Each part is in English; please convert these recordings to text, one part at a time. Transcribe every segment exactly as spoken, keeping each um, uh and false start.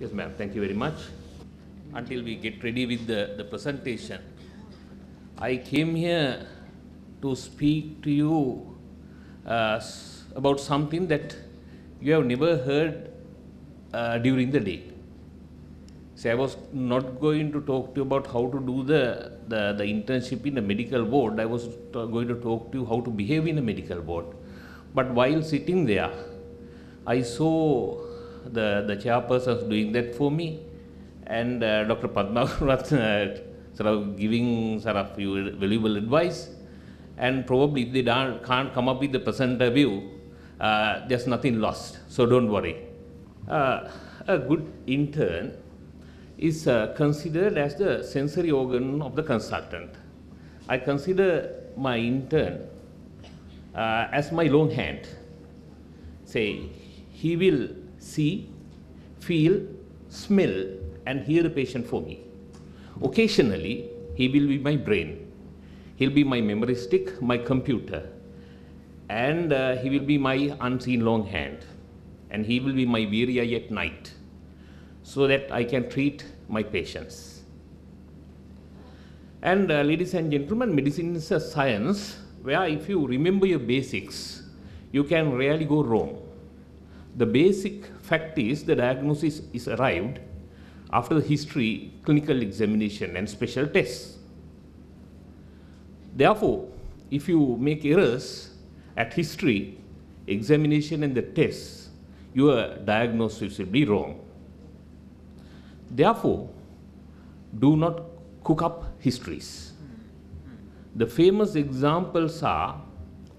Yes, ma'am. Thank you very much. Until we get ready with the, the presentation, I came here to speak to you uh, about something that you have never heard uh, during the day. So I was not going to talk to you about how to do the, the, the internship in a medical board. I was going to talk to you how to behave in a medical board. But while sitting there, I saw the, the chairpersons doing that for me, and uh, Doctor Padma Kuravat sort of giving sort of valuable advice. And probably if they don't, can't come up with the present review, uh, there's nothing lost, so don't worry. Uh, a good intern is uh, considered as the sensory organ of the consultant. I consider my intern uh, as my long hand. Say, he will see, feel, smell, and hear a patient for me. Occasionally, he will be my brain. He'll be my memory stick, my computer, and uh, he will be my unseen long hand, and he will be my weary eye at night, so that I can treat my patients. And uh, ladies and gentlemen, medicine is a science where if you remember your basics, you can rarely go wrong. The basic fact is the diagnosis is arrived after the history, clinical examination, and special tests. Therefore, if you make errors at history, examination, and the tests, your diagnosis will be wrong. Therefore, do not cook up histories. The famous examples are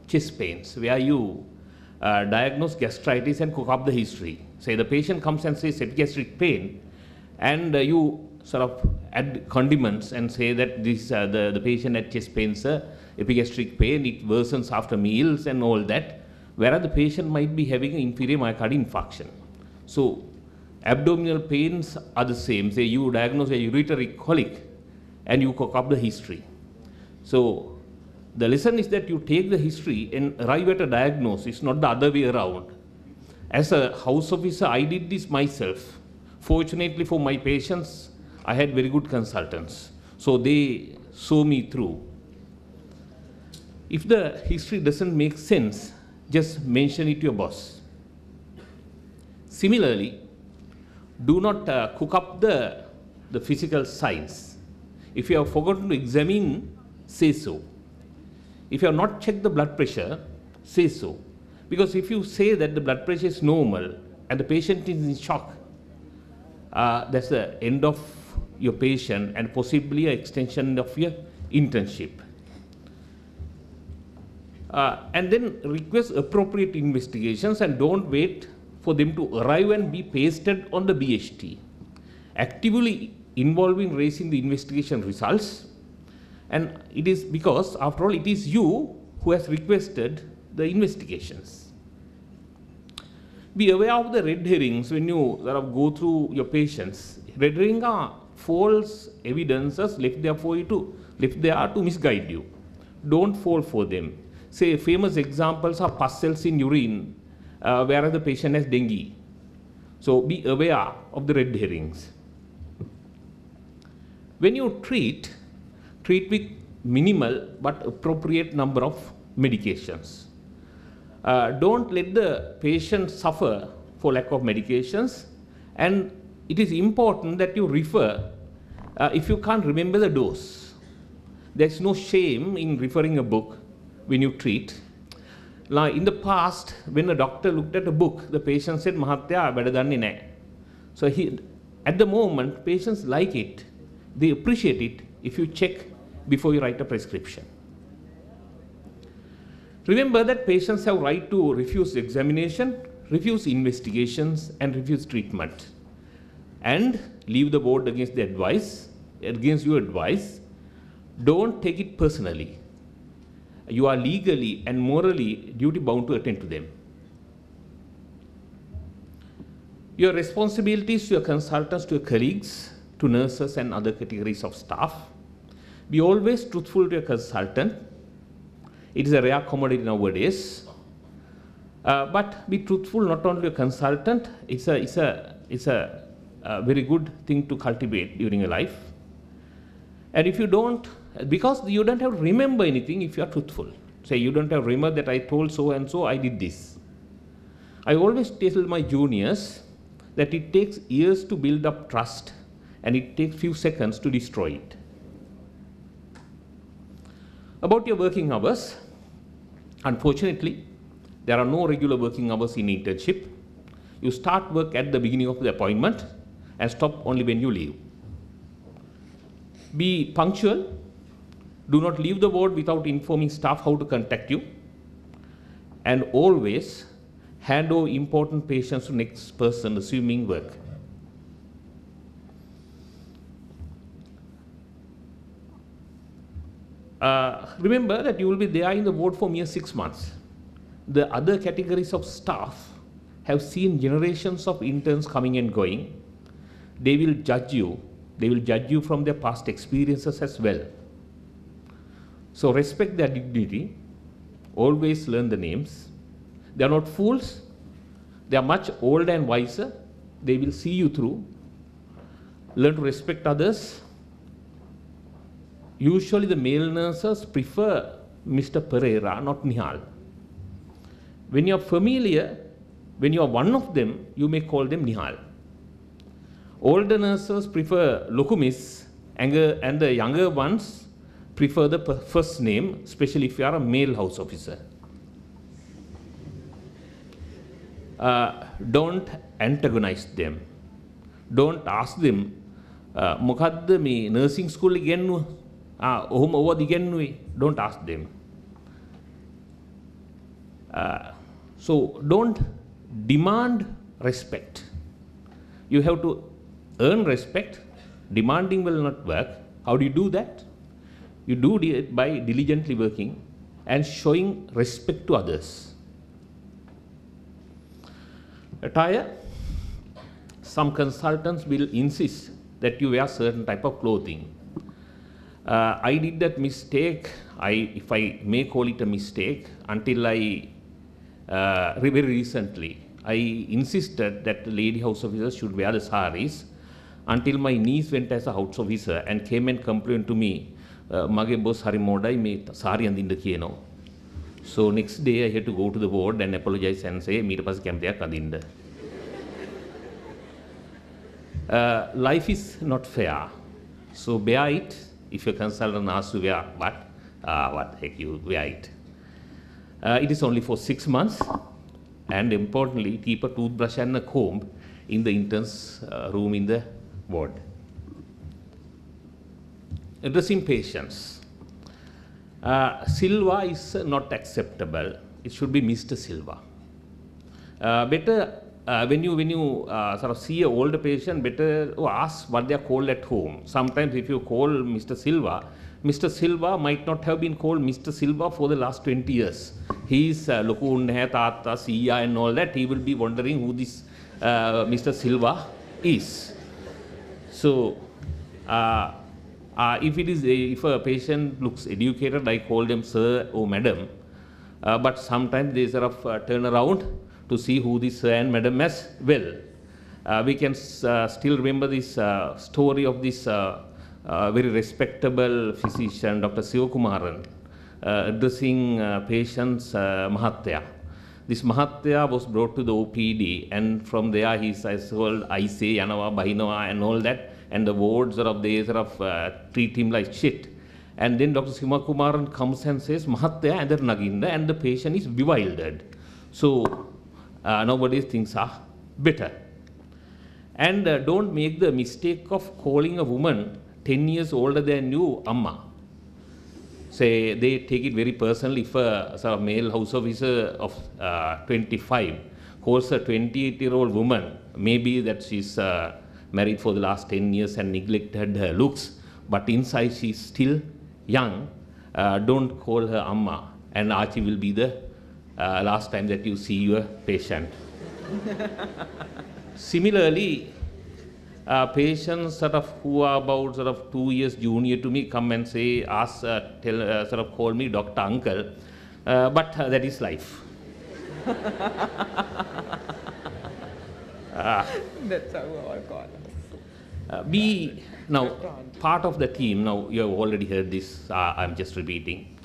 chest pains, where you uh, diagnose gastritis and cook up the history. Say the patient comes and says gastric pain, and uh, you sort of add condiments and say that this uh, the, the patient had chest pain, sir, epigastric pain, it worsens after meals and all that, whereas the patient might be having an inferior myocardial infarction. So abdominal pains are the same. Say you diagnose a urinary colic and you cook up the history. So the lesson is that you take the history and arrive at a diagnosis, not the other way around. As a house officer, I did this myself. Fortunately for my patients, I had very good consultants, so they saw me through. If the history doesn't make sense, just mention it to your boss. Similarly, do not uh, cook up the, the physical signs. If you have forgotten to examine, say so. If you have not checked the blood pressure, say so. Because if you say that the blood pressure is normal and the patient is in shock, uh, that's the end of your patient and possibly an extension of your internship. Uh, and then request appropriate investigations and don't wait for them to arrive and be pasted on the B H T. Actively involving raising the investigation results, and it is because after all it is you who has requested the investigations. Be aware of the red herrings when you sort of go through your patients. Red herrings are false evidences left there for you to, left there to misguide you. Don't fall for them. Say famous examples are pus cells in urine, uh, whereas the patient has dengue. So be aware of the red herrings. When you treat, treat with minimal but appropriate number of medications. Uh, don't let the patient suffer for lack of medications, and it is important that you refer uh, if you can't remember the dose. There's no shame in referring a book when you treat. Now, in the past, when a doctor looked at a book, the patient said, "Mahatya, beda danne nae." So he, at the moment, patients like it. They appreciate it if you check before you write a prescription. Remember that patients have right to refuse examination, refuse investigations, and refuse treatment. And leave the board against the advice, against your advice. Don't take it personally. You are legally and morally duty bound to attend to them. Your responsibilities to your consultants, to your colleagues, to nurses and other categories of staff. Be always truthful to your consultant. It is a rare commodity nowadays. Uh, but be truthful not only to your consultant, it's a, it's a, it's a a very good thing to cultivate during your life. And if you don't, because you don't have to remember anything if you are truthful. Say you don't have to remember that I told so and so, I did this. I always tell my juniors that it takes years to build up trust and it takes few seconds to destroy it. About your working hours, unfortunately, there are no regular working hours in internship. You start work at the beginning of the appointment and stop only when you leave. Be punctual. Do not leave the ward without informing staff how to contact you. And always hand over important patients to next person assuming work. Uh, remember that you will be there in the ward for mere six months. The other categories of staff have seen generations of interns coming and going. They will judge you. They will judge you from their past experiences as well. So respect their dignity. Always learn the names. They are not fools. They are much older and wiser. They will see you through. Learn to respect others. Usually the male nurses prefer Mister Pereira, not Nihal. When you are familiar, when you are one of them, you may call them Nihal. Older nurses prefer Lokumis, and the younger ones prefer the first name, especially if you are a male house officer. Uh, don't antagonize them. Don't ask them, Mukadda me nursing school again. Ah, whom over the again we don't ask them. Uh, so don't demand respect. You have to earn respect. Demanding will not work. How do you do that? You do it by diligently working and showing respect to others. Attire. Some consultants will insist that you wear certain type of clothing. Uh, I did that mistake, I, if I may call it a mistake, until I, uh, very recently, I insisted that the lady house officers should wear the saris, until my niece went as a house officer and came and complained to me, Mage boss hari modai me sari andinda kiyeno. So next day I had to go to the ward and apologize and say, meeta pas kemdeyak andinda. Uh, life is not fair, so bear it. If your consultant asks you wear what, uh, what heck, you wear it. Uh, it is only for six months. And importantly, keep a toothbrush and a comb in the intern's uh, room in the ward. Addressing patients. Uh, Silva is not acceptable. It should be Mister Silva. Uh, better Uh, when you, when you uh, sort of see an older patient, better ask what they are called at home. Sometimes if you call Mister Silva, Mister Silva might not have been called Mister Silva for the last twenty years. He is uh, Lokunne, Tata, Sia and all that. He will be wondering who this uh, Mister Silva is. So, uh, uh, if, it is a, if a patient looks educated, I call them sir or madam. Uh, but sometimes they sort of uh, turn around to see who this sir and madam as well. Uh, we can uh, still remember this uh, story of this uh, uh, very respectable physician, Doctor Siva Kumaran, uh, addressing uh, patients uh, Mahatya. This Mahatya was brought to the O P D, and from there he says, well, I say Yanava, Bahinawa, and all that, and the wards are of the sort of uh, treat him like shit. And then Doctor Siva Kumaran comes and says, Mahatya and Naginda, and the patient is bewildered. So, Uh, nowadays things are better. And uh, don't make the mistake of calling a woman ten years older than you, Amma. Say, they take it very personally if a sort of male house officer of uh, twenty-five calls a twenty-eight-year-old woman. Maybe that she's uh, married for the last ten years and neglected her looks, but inside she's still young. Uh, don't call her Amma, and Archie will be the Uh, last time that you see your patient. Similarly, uh, patients sort of who are about sort of two years junior to me come and say, ask, uh, tell, uh, sort of call me Doctor Uncle, uh, but uh, that is life. Uh, That's how all call us. Uh, we, now, part of the team, now you have already heard this, uh, I'm just repeating.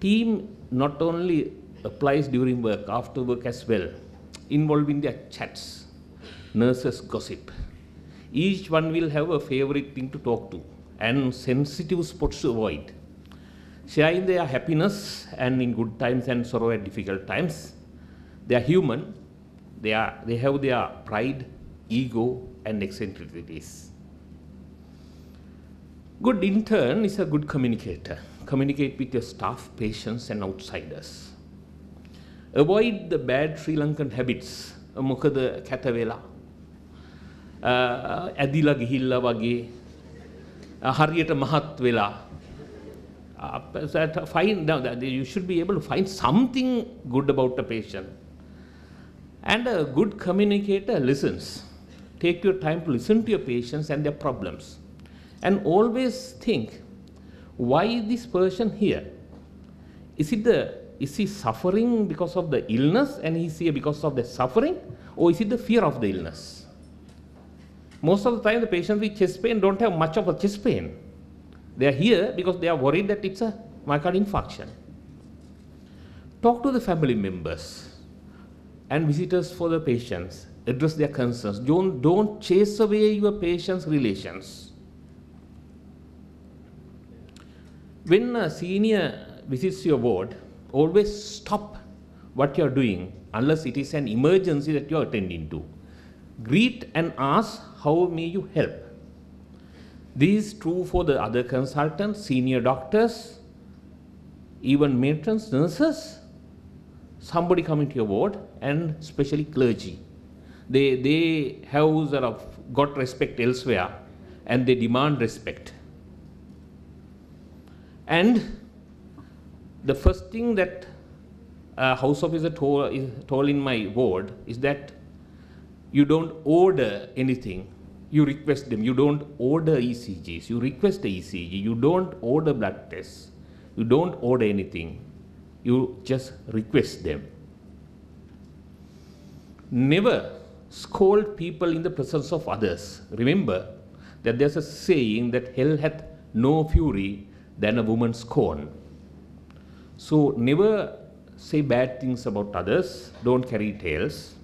Team not only applies during work, after work as well, involved in their chats, nurses gossip. Each one will have a favorite thing to talk to and sensitive spots to avoid. Sharing their happiness and in good times and sorrow at difficult times. They are human. They, are, they have their pride, ego, and eccentricities. Good intern is a good communicator. Communicate with your staff, patients, and outsiders. Avoid the bad Sri Lankan habits. Mokada katavela, adila gihilla wage, hariyata mahat vela. Find now that you should be able to find something good about the patient. And a good communicator listens. Take your time to listen to your patients and their problems. And always think, why is this person here? Is it the, is he suffering because of the illness and he's here because of the suffering? Or is it the fear of the illness? Most of the time the patients with chest pain don't have much of a chest pain. They are here because they are worried that it's a myocardial infarction. Talk to the family members and visitors for the patients, address their concerns. Don't, don't chase away your patient's relations. When a senior visits your ward, always stop what you're doing unless it is an emergency that you're attending to. Greet and ask, how may you help? This is true for the other consultants, senior doctors, even matrons, nurses. Somebody coming to your ward, and especially clergy. They, they have sort of got respect elsewhere, and they demand respect. And the first thing that a house officer told, is told in my ward is that you don't order anything. You request them. You don't order E C Gs. You request the E C G. You don't order blood tests. You don't order anything. You just request them. Never scold people in the presence of others. Remember that there's a saying that hell hath no fury than a woman scorned. So never say bad things about others. Don't carry tales.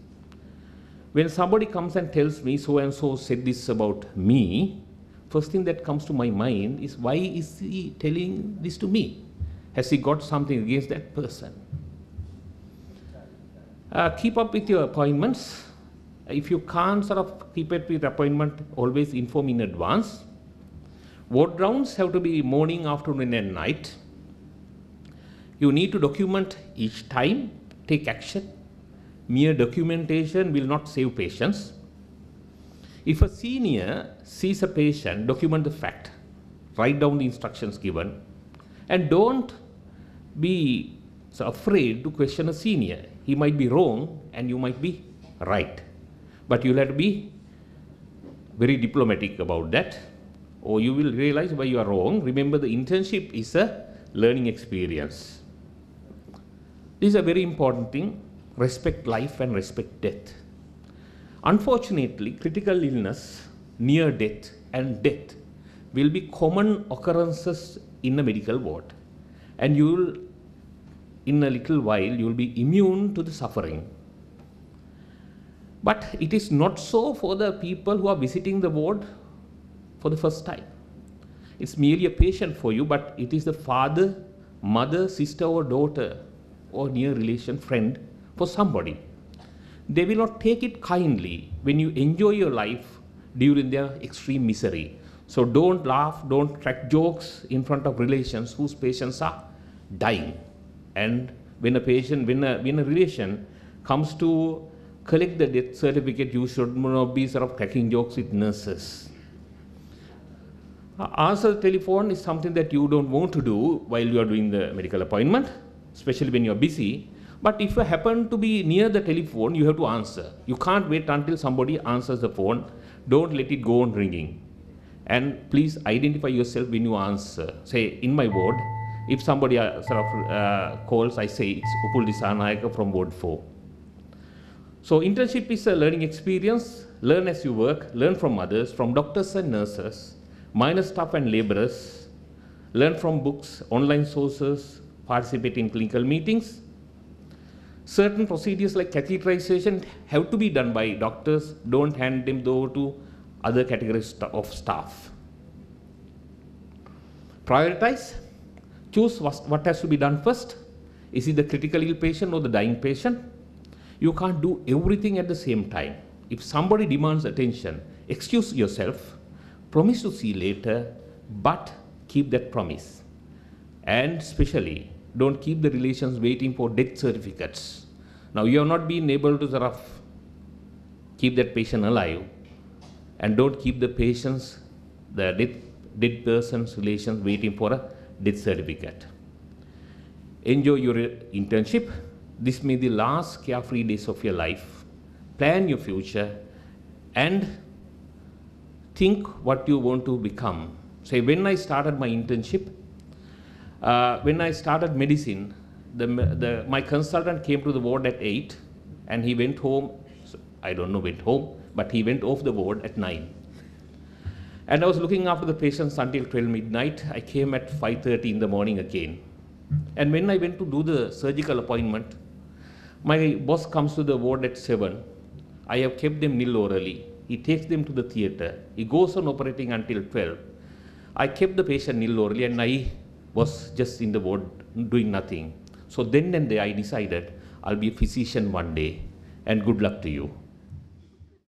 When somebody comes and tells me so and so said this about me, first thing that comes to my mind is, why is he telling this to me? Has he got something against that person? Uh, keep up with your appointments. If you can't sort of keep it with appointment, always inform in advance. Ward rounds have to be morning, afternoon, and night. You need to document each time. Take action. Mere documentation will not save patients. If a senior sees a patient, document the fact. Write down the instructions given. And don't be so afraid to question a senior. He might be wrong and you might be right. But you'll have to be very diplomatic about that, or you will realize why you are wrong. Remember, the internship is a learning experience. This is a very important thing. Respect life and respect death. Unfortunately, critical illness, near death, and death will be common occurrences in a medical ward, and you will, in a little while, you will be immune to the suffering. But it is not so for the people who are visiting the ward for the first time. It's merely a patient for you, but it is the father, mother, sister or daughter or near relation, friend for somebody. They will not take it kindly when you enjoy your life during their extreme misery. So don't laugh, don't crack jokes in front of relations whose patients are dying. And when a patient, when a, when a relation comes to collect the death certificate, you should not be sort of cracking jokes with nurses. Answer the telephone is something that you don't want to do while you are doing the medical appointment, especially when you are busy. But if you happen to be near the telephone, you have to answer. You can't wait until somebody answers the phone. Don't let it go on ringing. And please identify yourself when you answer. Say, in my ward, if somebody uh, sort of uh, calls, I say, it's Upul Dissanayake from ward four. So internship is a learning experience. Learn as you work, learn from others, from doctors and nurses, minor staff and laborers, learn from books, online sources, participate in clinical meetings. Certain procedures like catheterization have to be done by doctors. Don't hand them over to other categories of staff. Prioritize. Choose what has to be done first. Is it the critical ill patient or the dying patient? You can't do everything at the same time. If somebody demands attention, excuse yourself, promise to see later, but keep that promise. And especially, don't keep the relations waiting for death certificates. Now, you have not been able to sort of keep that patient alive, and don't keep the patients, the dead, dead person's relations waiting for a death certificate. Enjoy your internship. This may be the last carefree days of your life. Plan your future and think what you want to become. Say, when I started my internship, Uh, when I started medicine, the, the, my consultant came to the ward at eight, and he went home, so I don't know went home, but he went off the ward at nine. And I was looking after the patients until twelve midnight. I came at five thirty in the morning again. And when I went to do the surgical appointment, my boss comes to the ward at seven. I have kept them nil orally. He takes them to the theater. He goes on operating until twelve. I kept the patient nil orally, and I was just in the ward doing nothing. So then and there I decided I'll be a physician one day, and good luck to you.